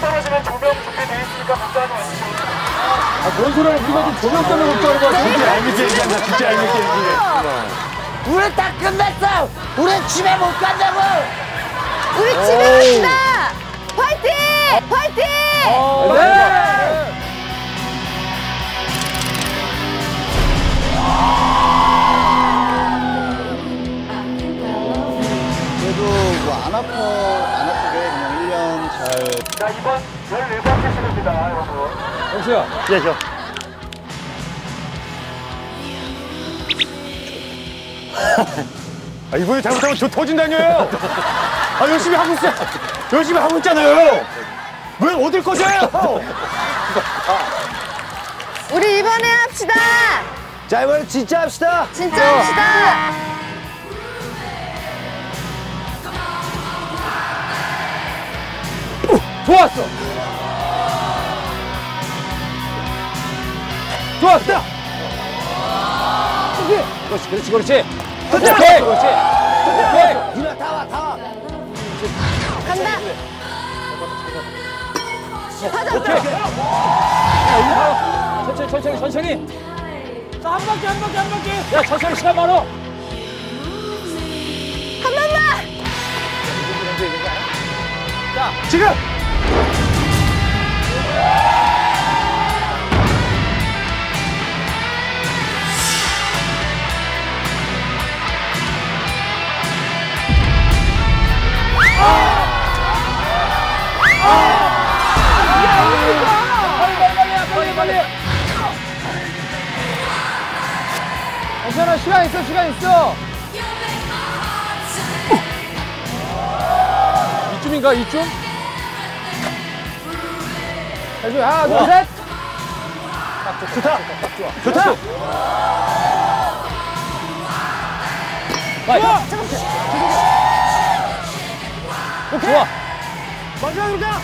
떨어지면 조명 좋게 돼 있으니까 걱정하지 마시고. 뭔 소리야, 우리가 좀 조명 때문에 걱정하는 거야. 진짜 알겠게 얘기한다, 진짜 알겠게 얘기해. 우린 다 끝났어! 우린 집에 못 간다고! 우리 집에 간다! 파이팅! 파이팅! 네! 그래도 뭐 안 아프게 그냥 1년 잘. 자, 이번 14번째 시도입니다, 여러분. 영수야. 예, 저. 아, 이번에 잘못하면 저 터진다니요. 아, 열심히 하고 있어. 열심히 하고 있잖아요. 왜 어딜 꺼져요? 우리 이번에 합시다. 자, 이번에 진짜 합시다. 진짜 합시다. 좋았어. 좋았어. 그렇지, 그렇지, 그렇지. 그렇지, 그렇지. 니나 다와, 다와. 간다. 받았다. 천천히, 천천히, 천천히. 자, 한 바퀴, 한 바퀴, 한 바퀴. 야, 천천히 시간 많어. 한 번만. 자, 지금. 괜찮아, 시간 있어, 시간 있어. 이쯤인가, 이쯤? 하나, 둘, 셋. 좋다, 좋다. 좋다. 좋아. 오케이. 좋아. 마지막으로 가.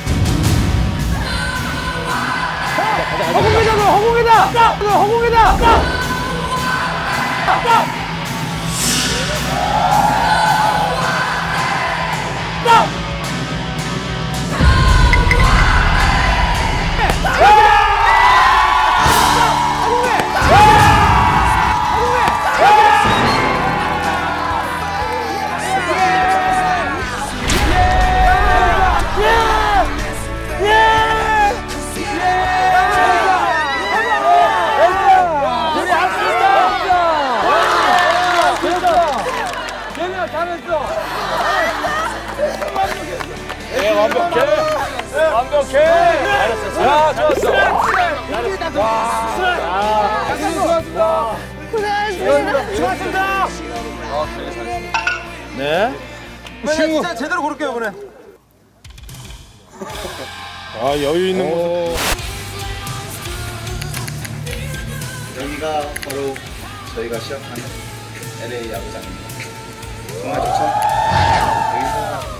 허공이다, 허공이다. 허공이다. 완벽해. 야, 좋았어. 고생하셨습니다. 고생하셨습니다. 네. 친구 진짜 제대로 고를게요, 이번에. 아, 여유 있는 모습. 여기가 바로 저희가 시작하는 LA 야구장입니다. 정말 좋죠? 여기서.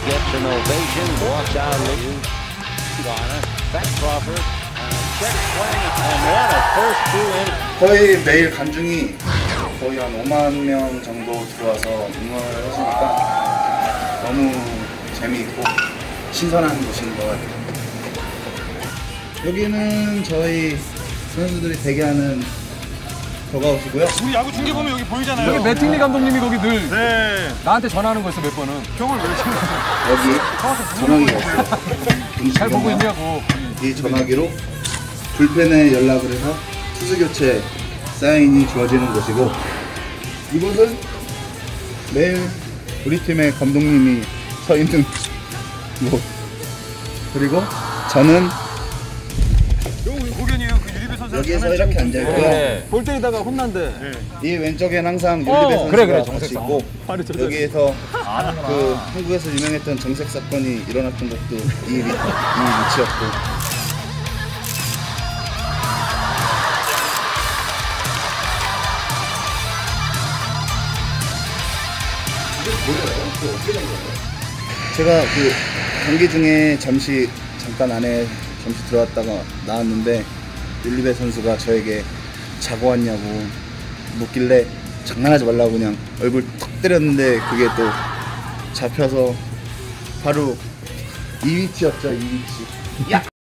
Gets an ovation, walks out of the corner. Back Crawford, check swing, and what a first two innings. 거의 매일 관중이 거의 한 5만 명 정도 들어와서 응원을 하시니까 너무 재미있고 신선한 곳인 것 같아요. 여기는 저희 선수들이 대기하는 더가우시고요. 우리 야구 중계 보면 여기 보이잖아요. 여기 매팅리 감독님이 거기 늘 네. 나한테 전화하는 거였어, 몇 번은. 경을 왜 치는 거야? 여기 전화기 잘 보고 있냐고. 이 전화기로 불펜에 연락을 해서 투수 교체 사인이 주어지는 곳이고, 이곳은 매일 우리 팀의 감독님이 서 있는 곳. 그리고 저는 여기에서 이렇게 앉아있고요. 네. 볼 때리다가 혼난대. 네. 이 왼쪽엔 항상 윤리배 선수가 그래, 같이 있고, 여기에서 아, 그 한국에서 유명했던 정색 사건이 일어났던 것도 이 위치였고. 제가 그 경기 중에 잠깐 안에 들어왔다가 나왔는데 율리베 선수가 저에게 자고 왔냐고 묻길래 장난하지 말라고 그냥 얼굴 턱 때렸는데, 그게 또 잡혀서 바로 이 위치였죠, 이 위치. 야!